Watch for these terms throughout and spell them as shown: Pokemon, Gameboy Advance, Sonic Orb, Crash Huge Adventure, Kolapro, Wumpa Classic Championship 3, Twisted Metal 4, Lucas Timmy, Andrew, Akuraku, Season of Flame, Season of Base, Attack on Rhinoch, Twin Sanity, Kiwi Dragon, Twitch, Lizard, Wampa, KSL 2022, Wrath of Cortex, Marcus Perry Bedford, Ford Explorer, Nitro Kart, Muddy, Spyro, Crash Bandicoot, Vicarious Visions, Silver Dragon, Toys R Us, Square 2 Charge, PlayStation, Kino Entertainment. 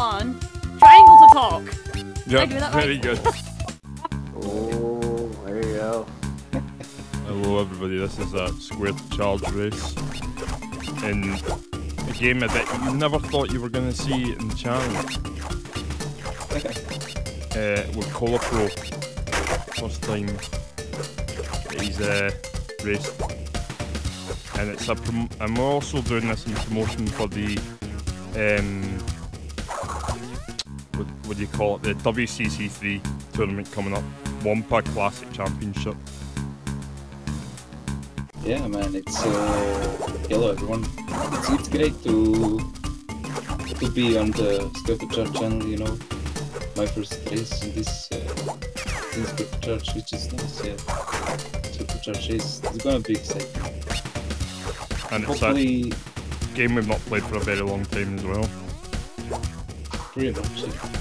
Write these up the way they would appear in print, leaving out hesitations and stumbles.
one, triangle to talk. Yep, that very right? Good. Oh, there you go. Hello everybody, this is a Square 2 Charge race. In a game that you never thought you were going to see in the channel. With Cola Pro. First time he's raced. And it's a I'm also doing this in promotion for the what do you call it? The WCC3 tournament coming up, Wumpa Classic Championship. Yeah, man, it's hello everyone. It's great to be on the Square 2 Charge channel. You know, my first race in this Square 2 Charge, which is nice. Yeah, Square 2 Charge race. It's gonna be exciting. And hopefully, it's a game we've not played for a very long time as well. Pretty much, yeah.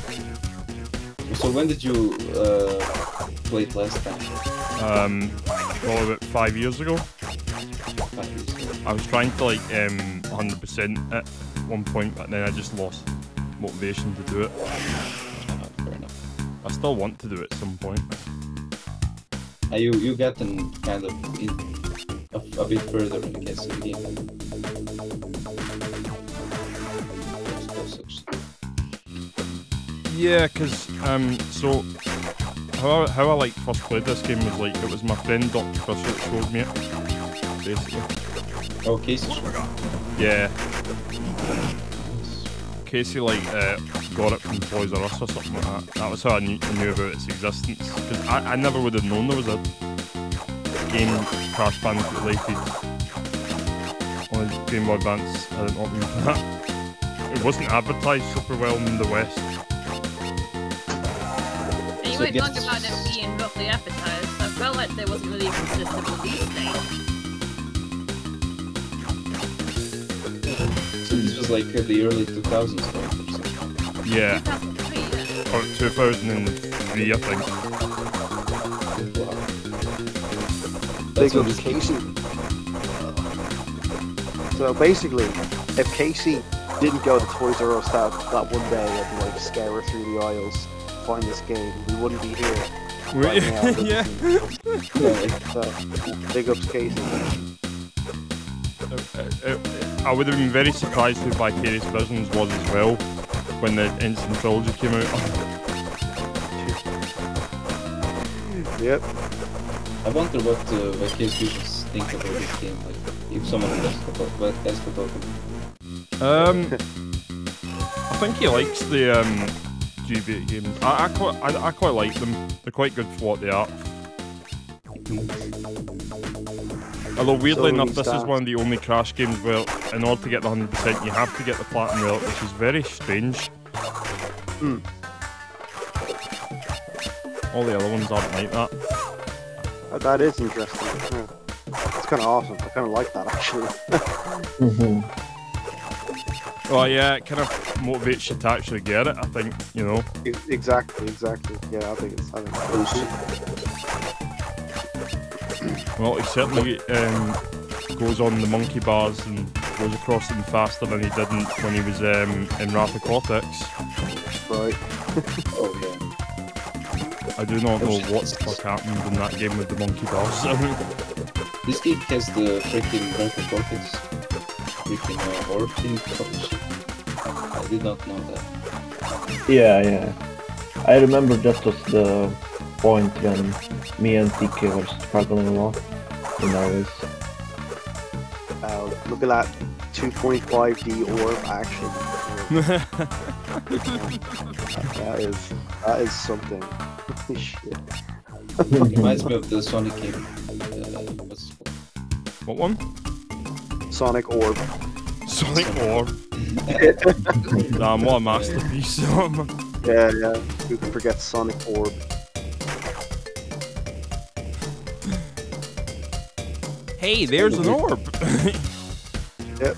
So when did you play it last time? Probably about 5 years ago. 5 years ago. I was trying to 100% at one point, but then I just lost motivation to do it. Fair enough. I still want to do it at some point. You gotten kind of a bit further, I guess, in the game. Yeah, because, so, how I like first played this game was like, it was my friend Dr. Chris who showed me it, basically. Oh, Casey? Yeah. Casey, like, got it from Toys R Us or something like that. That was how I knew about its existence, because I never would have known there was a game Crash Bandicoot related on the Gameboy Advance. I didn't open that. It wasn't advertised super well in the West. And you won't talk about it being roughly advertised. I felt like there wasn't really consistent with these things. So this was like the early 2000s or something. Yeah. 2003, or 2003, I think. So basically, if Casey didn't go to Toys R Us that one day and like scour through the aisles, find this game, we wouldn't be here. Right now, yeah. So, big ups Casey. I would have been very surprised if Vicarious Visions was as well when the Instant Trilogy came out. Yep. I wonder what Vicarious Visions think about this game, like, if someone asks about it. I think he likes the GBA games. I quite like them. They're quite good for what they are. Although, weirdly enough, this is one of the only Crash games where, in order to get the 100%, you have to get the Platinum Relic, which is very strange. Mm. All the other ones aren't like that. That is interesting. Yeah. It's kind of awesome. I kind of like that actually. Well, yeah, it kind of motivates you to actually get it. I think you know. Exactly. Yeah, I think it's awesome. Well, he certainly goes on the monkey bars and goes across them faster than he did when he was in Wrath of Cortex. Right. Oh yeah. I do not know what the fuck happened in that game with the monkey boss. This game has the freaking Wrath of Cortex. Freaking Orb in publishing. I did not know that. Yeah. I remember that was the point when me and TK were struggling a lot in our race. Look at that 2.5D Orb action. That is something. Shit. Reminds me of the Sonic game. What's it called? What one? Sonic Orb. Damn, what a masterpiece. Yeah. Who can forget Sonic Orb? Hey, there's an orb. Yep.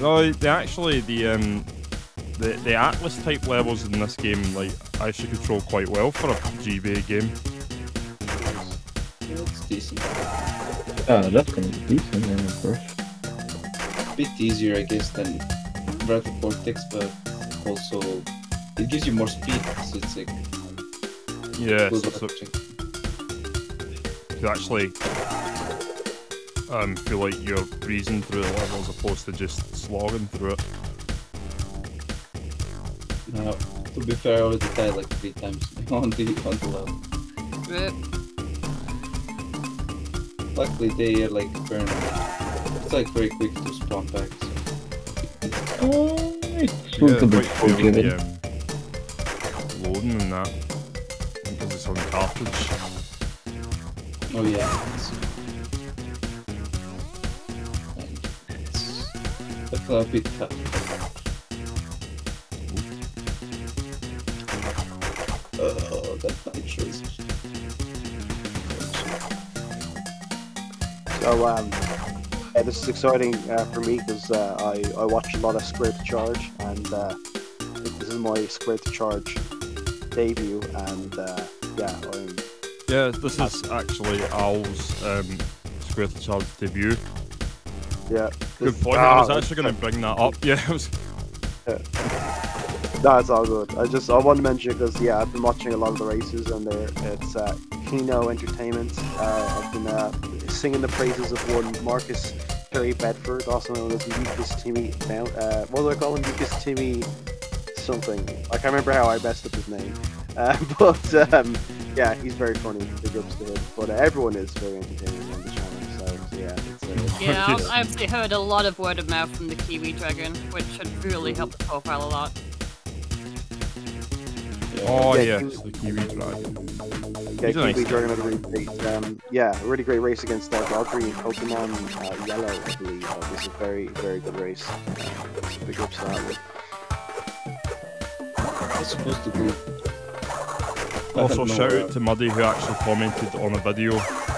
No, they actually The Atlas type levels in this game, like, I actually control quite well for a GBA game. Yeah, it's decent. That's kind of decent, yeah, of course. A bit easier, I guess, than Wrath of Cortex, but also it gives you more speed, so it's like... Yeah, you actually feel like you're breezing through the level as opposed to just slogging through it. No, to be fair, I already died like 3 times on the level. Yeah. Luckily they are like burning. It's like very quick to spawn back. So. It's a little bit forgiving. Loading and that. Because it's on cartridge. Oh yeah. It's a bit tough. Oh, that's not choice. So, this is exciting for me because I watch a lot of Square 2 Charge, and this is my Square 2 Charge debut, and yeah, I'm... Yeah, this is actually Al's Square 2 Charge debut. Yeah. Good point, I was actually going to bring that up, yeah. That's all good. I want to mention it because yeah, I've been watching a lot of the races, and it's Kino Entertainment. I've been singing the praises of one Marcus Perry Bedford, also known as Lucas Timmy. Now, what do I call him? Lucas Timmy something. I can't remember how I messed up his name. But yeah, he's very funny. Big ups to him. But everyone is very entertaining on the channel. So yeah. Yeah, I've heard a lot of word of mouth from the Kiwi Dragon, which should really help the profile a lot. Oh yeah, yes, the Kiwi Dragon. Yeah, Kiwi Dragon had a really great, a really great race against Valkyrie and Pokemon Yellow, I believe. It was a very, very good race. Big ups to that one. It's supposed to be. Also, shout out to Muddy, who actually commented on a video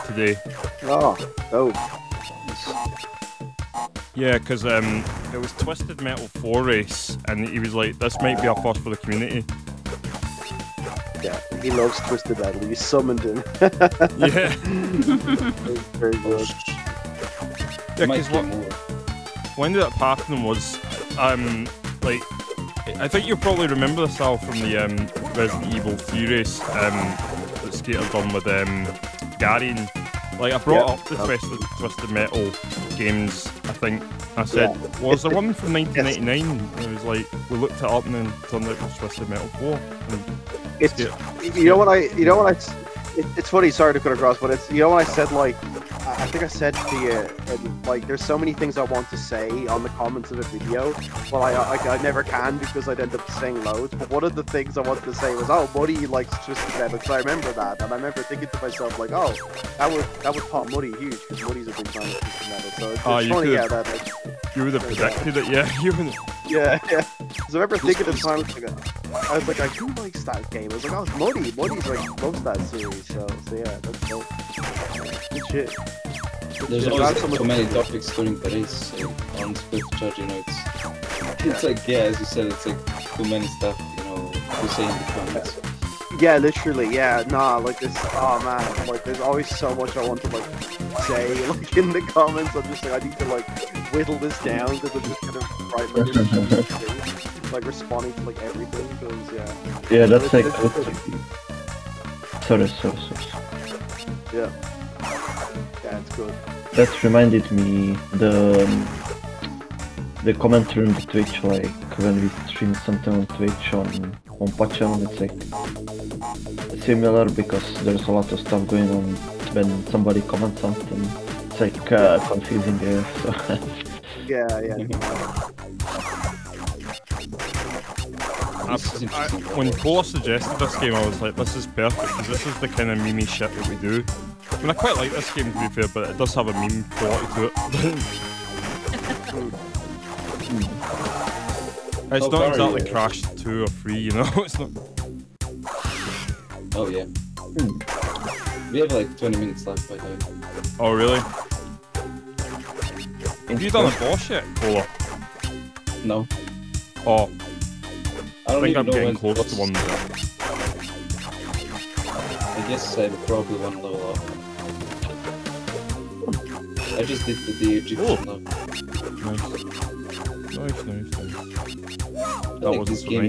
today. Oh, yeah, because it was Twisted Metal 4 race, and he was like, "This might be a first for the community." Yeah, he loves Twisted Metal. You summoned him. Yeah. Very good. Yeah, because what ended up happening was, like, I think you'll probably remember this, Al, from the Resident Evil 3 race that Skater done with Gary. Like, I brought up the Twisted Metal games, I think. I said, was there one from 1999? And it was like, we looked it up and then turned out it was Twisted Metal 4. It's it's funny, sorry to cut across, but it's, you know what I said, like, I think I said to you, and, like, there's so many things I want to say on the comments of the video, but I never can because I'd end up saying loads, but one of the things I wanted to say was, oh, Muddy likes Twisted Metal, because I remember that, and I remember thinking to myself, like, oh, that would pop Muddy huge, because Muddy's a big fan of Twisted Metal, so it's funny, yeah, that, like, you would have predicted it, yeah, you would have... Yeah. Because I remember thinking at the time, I was like, who likes that game? I was like, oh, it's Muddy. Muddy's like, loves that series, so yeah, that's dope. Good shit. There's always so many topics during the race, on Split Charge, you know, it's like, yeah, as you said, it's like too many stuff, you know, to say in the comments. Yeah, literally, yeah, nah, like this, oh man, like there's always so much I want to, like, say, like, in the comments, I'm just like, I need to, like, whittle this down, because I'm just kind of like responding to like everything, because yeah, that's like yeah, it's good. That reminded me the commenter on the Twitch, like when we stream something on Twitch on Patreon, it's like similar because there's a lot of stuff going on when somebody comments something. It's like confusing, so. Yeah. When Cole suggested this game, I was like, this is perfect, because this is the kind of meme-y shit that we do. I mean, I quite like this game, to be fair, but it does have a meme quality to it. It's not exactly Crash 2 or 3, you know? It's not... Oh, yeah. We have like 20 minutes left, by the way. Oh, really? Have you done a boss yet, Cola? No. Oh. I think I'm getting close to one. I guess I probably won level up. I just did the DHG. Nice. nice, nice, nice. That wasn't this game,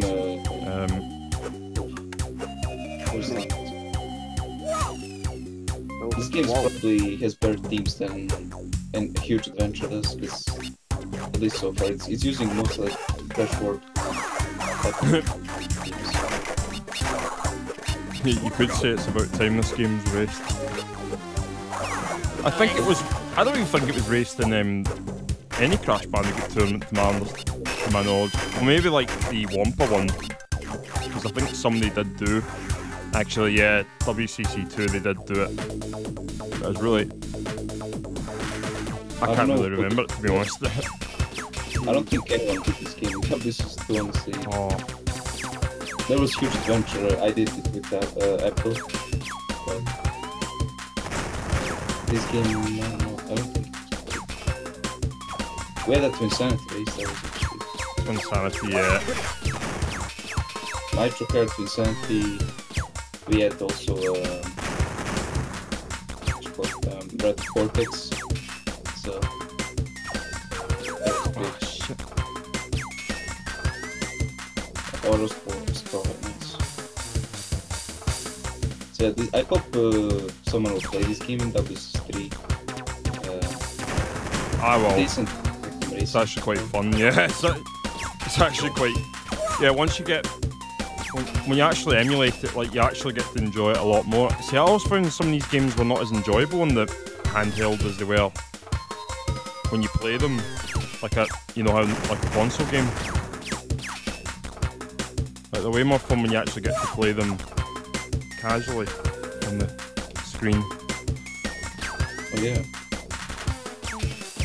this game's probably has better themes than Huge Adventure does, because at least so far it's using most like dashboard. You could say it's about time this game's raced. I think it was. I don't even think it was raced in any Crash Bandicoot tournament, to my knowledge. Or maybe like the Wampa one, because I think somebody did do. Actually, yeah, WCC2 they did do it. But it was really. I can't really remember it, to be honest. I don't think anyone did this game. This is the one to see. Oh. There was Huge Adventure. I did it with that Apple. But this game, I don't think it's... We had that Twin Sanity. Twin Sanity, yeah. Nitro Kart, Twin Sanity. We had also Wrath of Cortex. So, oh shit! Autosports problems. So yeah, this, I hope someone will play this game in WS3. I will. Decent. It's actually quite fun. Yeah, it's actually quite. Yeah, once you get. When you actually emulate it, like, you actually get to enjoy it a lot more. See, I always found some of these games were not as enjoyable on the handheld as they were when you play them, like a, you know, like a console game. Like, they're way more fun when you actually get to play them casually on the screen. Oh yeah.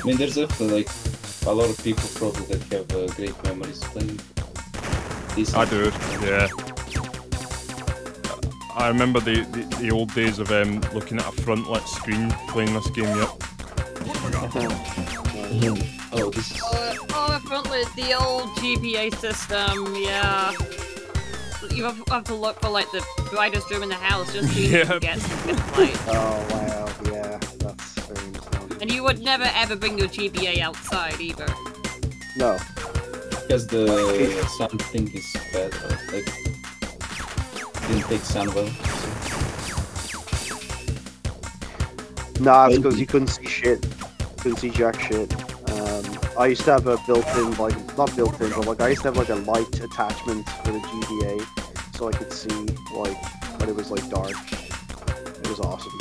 I mean, there's definitely, like, a lot of people probably that have great memories playing. I do, yeah. I remember the old days of looking at a frontlit screen playing this game, yep. Oh, this is... Oh, a frontlit, the old GPA system, yeah. You have to look for, like, the brightest room in the house just so you can get some bit of light. Oh, wow, yeah, that's very nostalgic. And you would never ever bring your GPA outside, either. No. Because the sound thing is bad, right? Like, didn't take sound well. So. Nah, it's because you couldn't see shit. Couldn't see jack shit. I used to have a built-in, like, not built-in, but like I used to have like a light attachment for the GBA, so I could see like when it was like dark. It was awesome.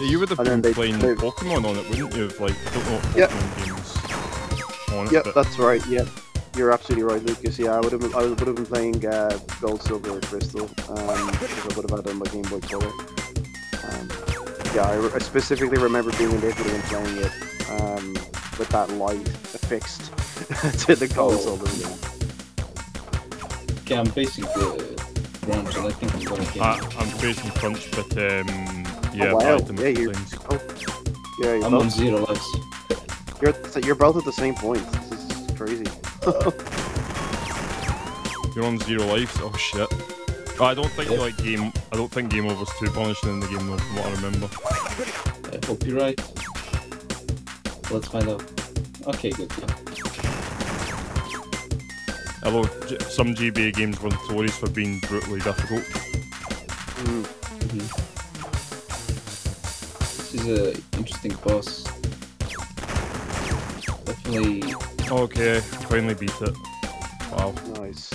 Yeah, you would have been playing Pokemon on it, wouldn't you? Like, I don't know what Pokemon games on it. Yep, that's right. Yep. You're absolutely right, Lucas. Yeah, I would have been playing Gold, Silver, or Crystal. Because I would have had on my Game Boy Color. Yeah, I specifically remember being in Italy and playing it with that light affixed to the console. Okay, I'm facing Crunch, and I think I'm going to get. I'm facing Crunch, but yeah, oh, wow. I'm on 0 lives. You're both at the same point. This is crazy. You're on 0 lives. Oh shit! Oh, I don't think I don't think Game Over's too punishing in the game though, from what I remember. I hope you're right. Let's find out. Okay, good. Yeah. Although some GBA games were notorious for being brutally difficult. This is an interesting boss. Definitely. Okay, finally beat it. Wow. Nice.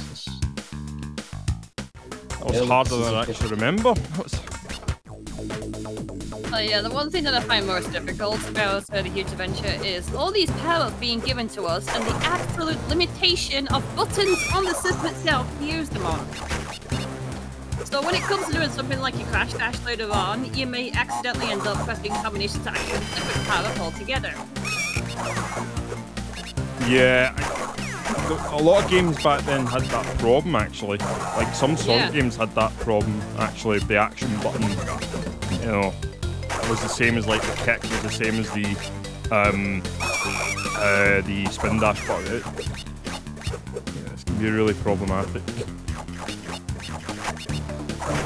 That was harder than I actually remember. Oh yeah, the one thing that I find most difficult about the Huge Adventure is all these powers being given to us and the absolute limitation of buttons on the system itself to use them on. So when it comes to doing something like your Crash Dash later on, you may accidentally end up pressing combinations to action with different powers altogether. Yeah, a lot of games back then had that problem, actually. Like, some Sonic games had that problem, actually. The action button, you know, was the same as, like, the kick, was the same as the spin dash button. Yeah, this can be really problematic.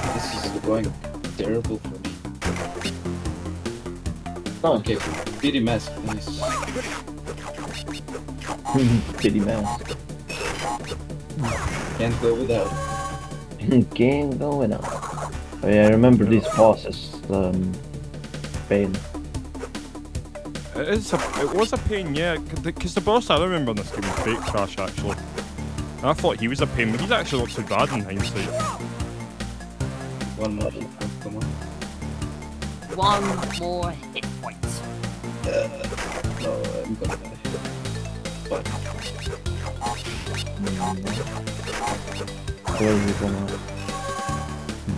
This is going terrible for me. Oh, okay, BD Mask, nice. Kitty mouse. Can't go without. Can't go without. Oh yeah, I remember these bosses. Pain. It was a pain, yeah. Because the boss I remember on this game was Fake Crash, actually. And I thought he was a pain, but he's actually not so bad in hindsight. One more hit point. No, I'm gonna die. What? Where are you gonna...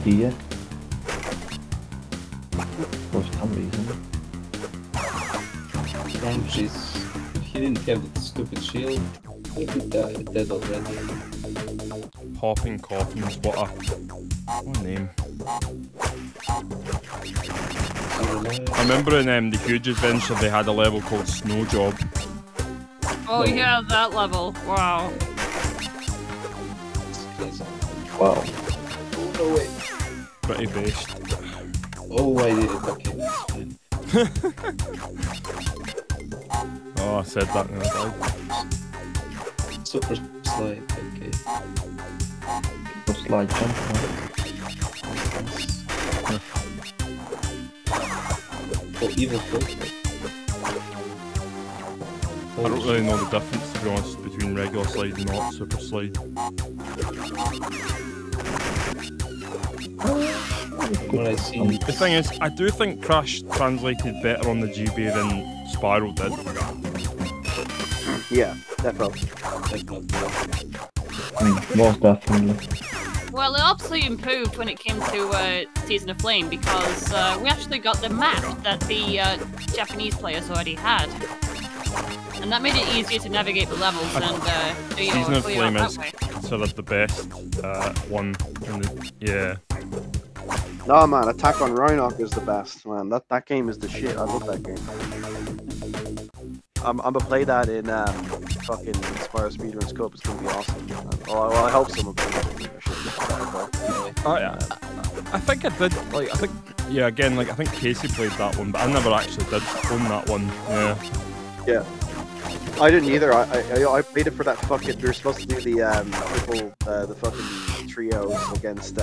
Dia? For some reason. Damn, she's... If he didn't have that stupid shield, he could die dead already. Hopping Coffins, what a name. I remember in the Huge Adventure they had a level called Snow Job. Oh yeah, that level. Wow. Wow. Oh no way. Pretty based. Oh, I did it. Okay. Oh, I said that and I died. Super slide. Okay. Super slide jump. Oh, evil cloak. I don't really know the difference, to be honest, between regular slide and not super slide. The thing is, I do think Crash translated better on the GB than Spyro did. Yeah, definitely. Most definitely. Well, it obviously improved when it came to Season of Flame, because we actually got the map that the Japanese players already had. And that made it easier to navigate the levels and do your Season of Flame is considered the best one in the... yeah. No man, Attack on Rhinoch is the best, man. That game is the shit, I love that game. I'm gonna play that in fucking Spyro Speedruns Cup, it's gonna be awesome. Man. Oh, well, I hope someone plays it. Oh yeah. I think I did, like, I think... Yeah, again, like, I think Casey played that one, but I never actually did own that one, yeah. Yeah. I didn't either. I waited for that fucking. We were supposed to do the fucking trios against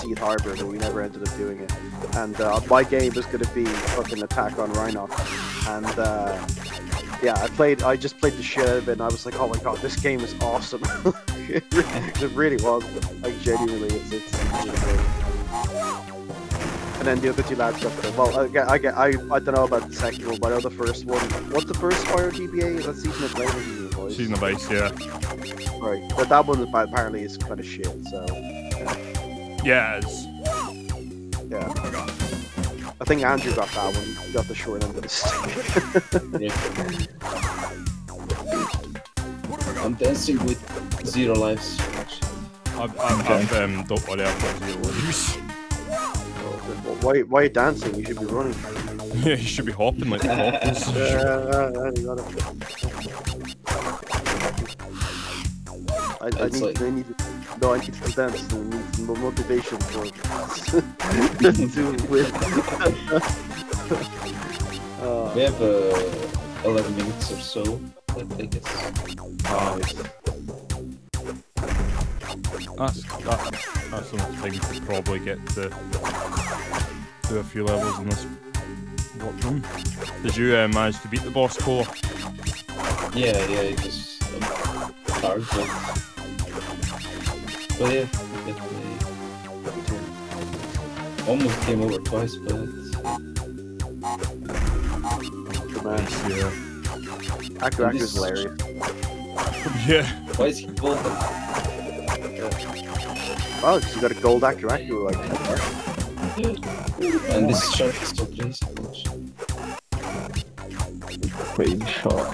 Seed Harbor, but we never ended up doing it. And my game was gonna be fucking Attack on Rhinoch. And yeah, I just played the shit out of it, and I was like, oh my god, this game is awesome. It really was. Like genuinely, it's really great. And then the other two lads got there. Well, I don't know about the second one, but I know the first one. What's the first Spyro GBA? Is that Season of Flame or Season of Base? Season of Base, yeah. Right, but that one apparently is kind of shit, so... Yeah. Yes. Yeah. I think Andrew got that one. He got the short end of the stick. I'm dancing with 0 lives. Don't worry, I've got 0 lives. Why are you dancing? You should be running. Yeah, you should be hopping like the hoppers. You got it. I need to dance. I need some motivation for to win. We have 11 minutes or so. I think it's... That's enough time to probably get to do a few levels in this room. Did you manage to beat the boss core? Yeah, it was hard, but yeah, almost came over twice, but nice, yeah. Akuraku is hilarious. Yeah. Why is he golden? Oh, because you got a gold Akuraku, like that. And this shot is so crazy. Wait, shot.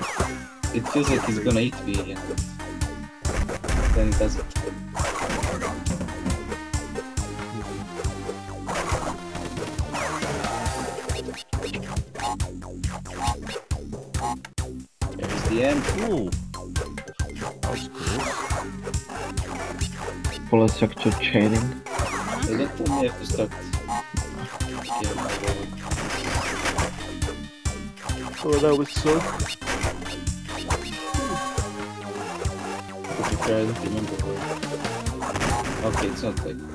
It feels like he's gonna eat me again. Then it doesn't. There's the end. Ooh. That was cool. Full sector chaining. They don't tell me if it's stuck. Oh, that was so. I'm trying to remember where. Okay, it's not like that.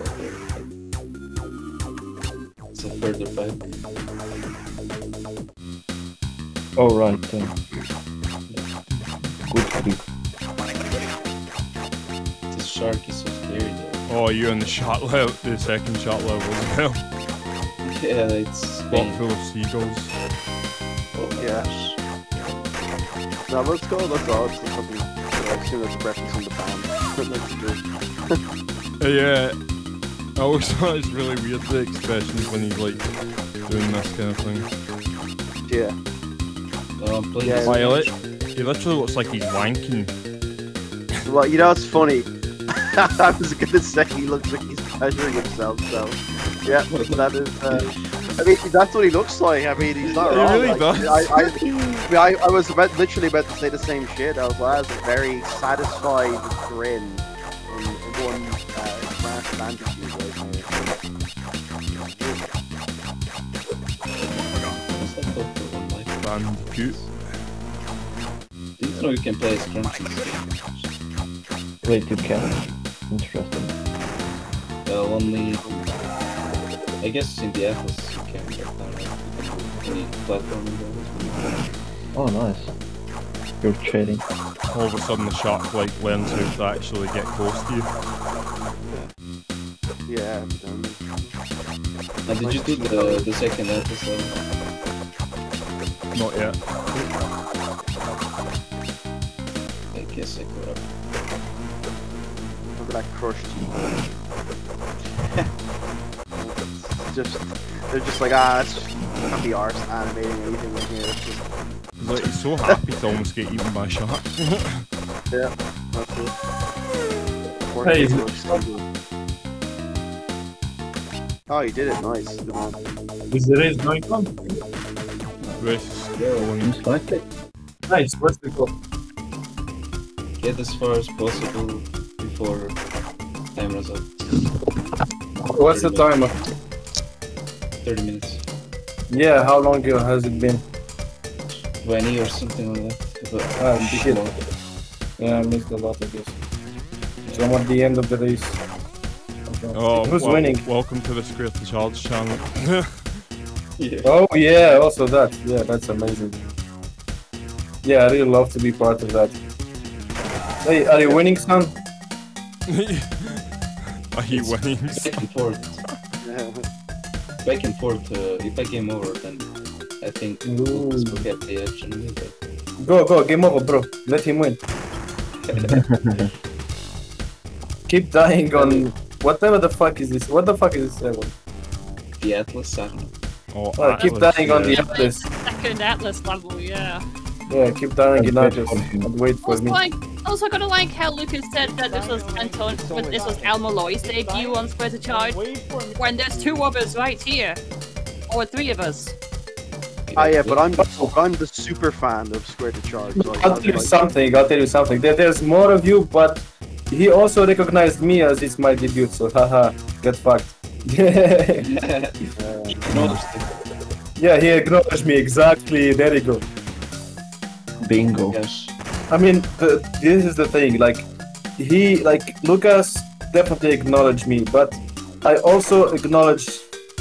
It's a further fight. Oh, right. Good creep. The shark is so scary though. Oh, you're in the shot level, the second shot level as well. Yeah, it's... Spot full of seagulls. Oh, yeah. Now let's go, let's go. It's something I've seen that's reference in the band. Yeah, I always thought it's really weird the expressions when he's like doing this kind of thing. Yeah. Yeah, Violet, he literally looks like he's wanking. Well, you know, it's funny. I was gonna say he looks like he's pleasuring himself, so. Yeah, that is. I mean, that's what he looks like. I mean, he's not wrong. He really does. I was literally about to say the same shit. I was like, that's a very satisfied grin in one Crash Bandicoot way. Bandicoot. Do you know you can play as Crunchy? Wait, you can. Interesting. Well, only... I guess in the Atlas you can get that right. Any platform in there. Oh, nice. You're cheating. All of a sudden the shark like learns how to actually get close to you. Yeah, I've done it. Now did you do the second episode? Not yet. I guess I could have. Look at that crushed you. They're just like, ah, it's can't be arse animating anything in here. It's just... Like, he's so happy to almost get eaten by a shark. Yeah, that's it. Hey, oh, you did it, nice. Is there is no icon? Nice, where's the goal? Get as far as possible before timer's up. What's the timer? 30 minutes. Yeah, how long has it been? 20 or something like that. But shit. Yeah, I missed a lot, I guess. So I'm at the end of the race. Okay. Oh, who's winning? Welcome to the Square 2 Charge channel. Yeah. Oh yeah, also that. Yeah, that's amazing. Yeah, I really love to be part of that. Hey, are you winning, son? Are you winning? Back and forth. Back and forth. If I game over, then... I think Lucas will get the action. Go, game over, bro. Let him win. Keep dying on whatever the fuck is this. What the fuck is this level? The Atlas level. Oh, well, Atlas, keep dying on the Atlas. Second Atlas level, yeah. Yeah, keep dying on Atlas. Wait for me. Also, gonna like how Lucas said that this was Alma Loy's debut on Square 2 Charge. When there's two of us right here, or three of us. Ah yeah, but I'm the super fan of Square 2 Charge. Like, I'll tell you something. There's more of you, but he also recognized me as it's my debut, so haha, get fucked. Yeah, he acknowledged me, exactly, there you go. Bingo. Yes. I mean, this is the thing, Lucas definitely acknowledged me, but I also acknowledge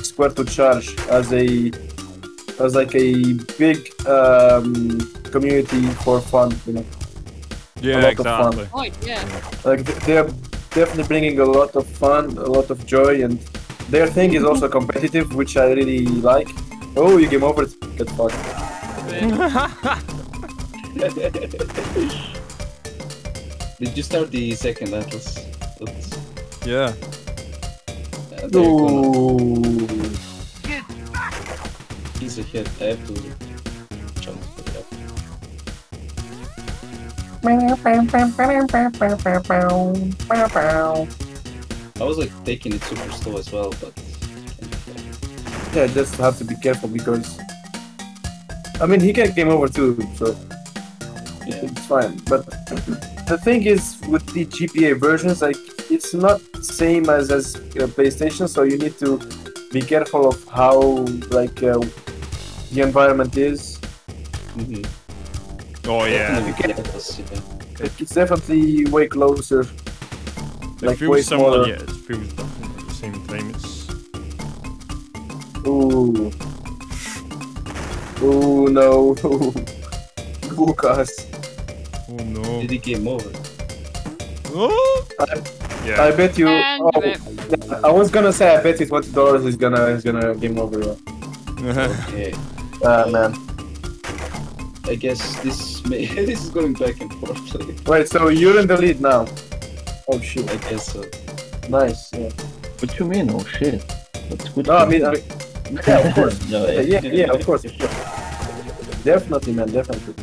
Square 2 Charge as a... As like a big community for fun, you know. Yeah, exactly. Of fun. Oh, yeah. Like they're definitely bringing a lot of fun, a lot of joy, and their thing is also competitive, which I really like. Oh, you game over, get fucked. Did you start the second Atlas? Oops. Yeah. No. He's a hit, I have to jump for that. I was like taking it super slow as well, but... Yeah, just have to be careful because... I mean, he can game over too, so... Yeah. It's fine, but... The thing is, with the GPA versions, like, it's not the same as PlayStation, so you need to be careful of how, like, the environment is. Mm-hmm. Oh yeah. It's definitely way closer. Like, it feels way similar, yeah, it feels definitely the same time. It's... Ooh. Ooh, no. Lucas. Oh no. Did he game over? Oh! Yeah. I bet you... Oh, I was gonna say I bet $20 is gonna game over. Okay. Ah, man. I guess this is going back and forth. Like. Wait, so you're in the lead now? Oh shit. I guess so. Nice, yeah. What do you mean, oh shit? That's good. No, I mean... Yeah, of course. No, yeah, of course. Definitely, man, definitely.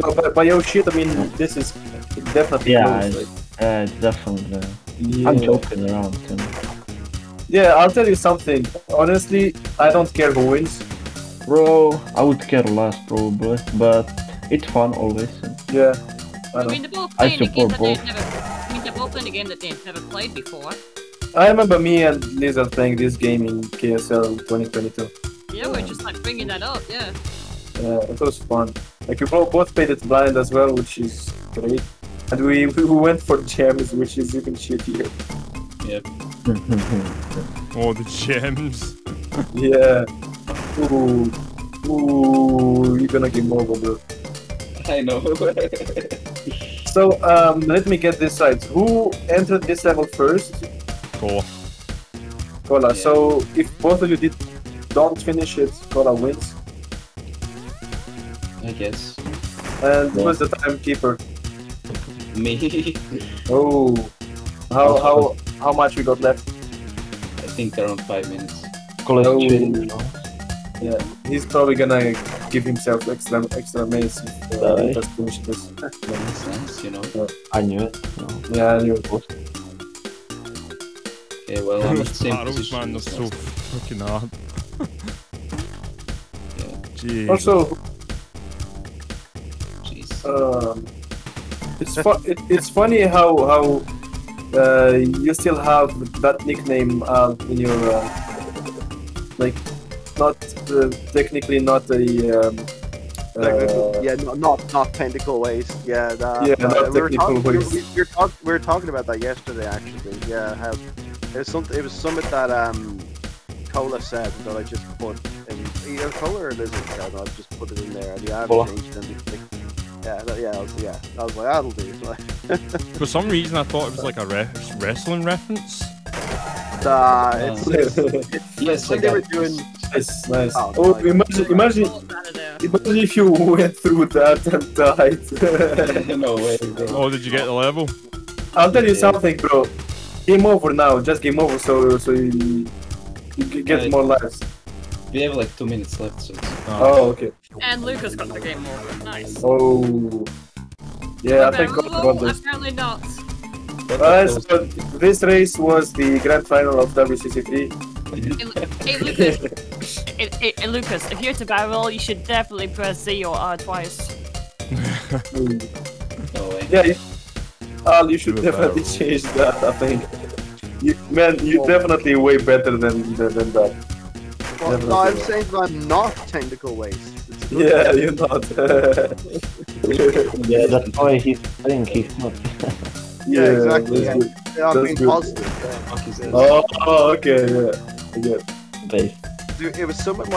No, by your shit, I mean, this is definitely close. Yeah, like. Definitely. Yeah. I'm joking around. Too. Yeah, I'll tell you something. Honestly, I don't care who wins. Bro, I would care less probably, but it's fun always. Yeah, I mean, I support both. I mean, they're both playing a game that they've never played before. I remember me and Lizard playing this game in KSL 2022. Yeah, we're just like bringing that up, yeah. Yeah, it was fun. Like, we both played it blind as well, which is great. And we went for gems, which is even shittier. Yep. Oh, the gems. Yeah. Ooh, ooh, you're gonna game over, bro. I know. So, let me get this right. Who entered this level first? Cola. Cola, yeah. So if both of you don't finish it, Cola wins. I guess. And who was the timekeeper? Me. Oh. How much we got left? I think around 5 minutes. Cola, yeah, he's probably gonna give himself extra minutes. Just finish this. That makes sense, you know. I knew it. No. Yeah, I knew it. Okay, well, I'm at the same position. Man, that's so fucking hard. Yeah. Jeez. Also, jeez. It's funny how you still have that nickname in your like. Not technically not a yeah, not tentacle waste. Yeah, not technical waste. We were talking about that yesterday, actually. Yeah, how it was something that Cola said that I just put in. Either Cola or Lizard said I just put it in there, and yeah, I haven't changed anything. I was like, that'll do. For some reason, I thought it was like a wrestling reference. Nah, it's like they were doing. Nice, nice. Oh, oh, imagine if you went through that and died. No way, bro. Oh, did you get the level? I'll tell you something, bro. Game over now. Just game over, so you get more lives. We have like 2 minutes left. So. Oh, okay. And Lucas got the game over. Nice. Oh. Yeah, I think God got this. Apparently not. So this race was the grand final of WCC3. Hey Lucas, hey Lucas, if you're to barrel, you should definitely press Z or R twice. No way. Yeah, you should definitely change that, I think. You're definitely way better than that. Well, no, I'm saying that I'm not technical waste. Yeah, you're not. Yeah, that's why he's not. Yeah, exactly. Yeah. I'm being positive. Yeah. Oh, okay, yeah. Good. Dude, it was something to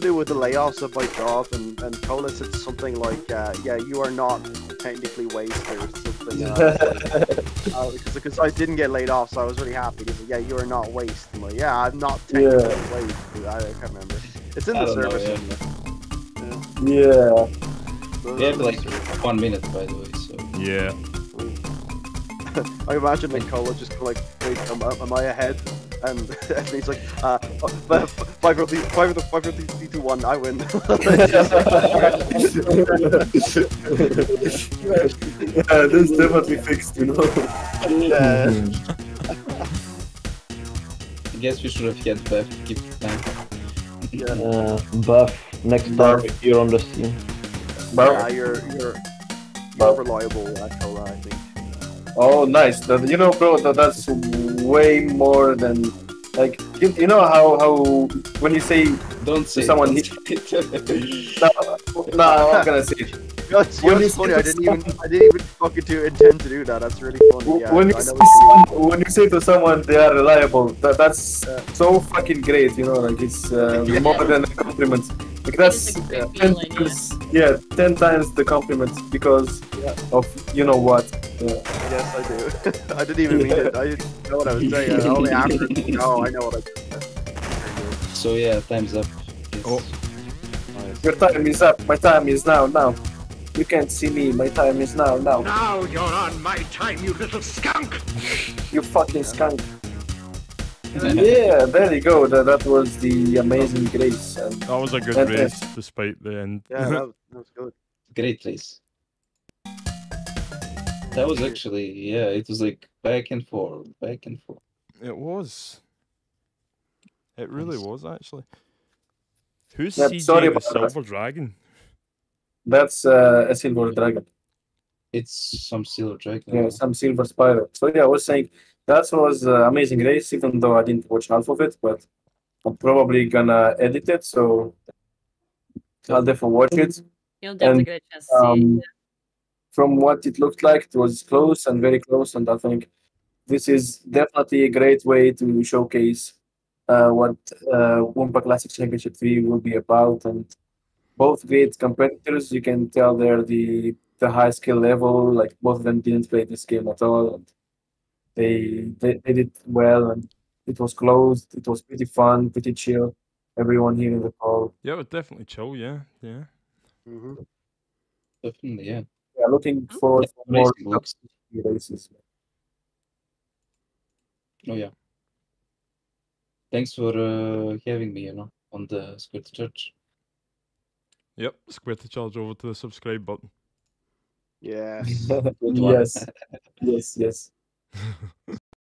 do with the layoffs of my job, and Cola said something like, yeah, you are not technically wasted or something. Because I didn't get laid off, so I was really happy. Because yeah, you are not wasted. Like, yeah, I'm not technically wasted. I can't remember. It's in the service. Yeah. We have like 1 minute, by the way. So. Yeah. I imagine Nicola just like, wait, am I ahead? And he's like, 5-3-2-1, I win. Yeah, this is definitely fixed, you know? Yeah. I guess we should have had Buff, keep time. Yeah. Buff, next time you're on the scene. Yeah, you're reliable, Nicola, I think. Oh, nice. You know, bro, that's way more than, like, you know how when you say don't say someone. No, I'm not gonna say it. I didn't even fucking intend to do that. That's really funny. Yeah, when you say to someone they are reliable, that's so fucking great. You know, like it's more than a compliment. Like that's ten times the compliment because of you know what. Yes, I do. I didn't even mean it. I didn't know what I was saying. Only after. Oh, I know what I was saying. So yeah, time's up. Yes. Oh. Your time is up, my time is now, now. You can't see me, my time is now, now. Now you're on my time, you little skunk! You fucking skunk. Yeah, there you go, that was the amazing race. That was a good race, despite the end. Yeah, that was good. Great race. That was actually, yeah, it was like back and forth, back and forth. It was. It really was, actually. Who's CJ with Silver Dragon? That's a Silver Dragon. It's some Silver Dragon. Yeah, some Silver Spyro. So yeah, I was saying, that was an amazing race, even though I didn't watch half of it, but I'm probably gonna edit it, so I'll definitely watch it. You'll definitely get a chance to see it. From what it looked like, it was close and very close, and I think this is definitely a great way to showcase what Wumpa Classic Championship 3 will be about, and both great competitors. You can tell they're the high skill level. Like both of them didn't play this game at all, and they did well, and it was closed. It was pretty fun, pretty chill. Everyone here in the hall. Yeah, it was definitely chill. Yeah, yeah. Mm-hmm. Definitely, yeah. Yeah, looking forward for more races. Oh yeah. Thanks for having me, you know, on the Square 2 Charge. Yep, Square 2 Charge over to the subscribe button. Yeah. Yes. Yes, yes.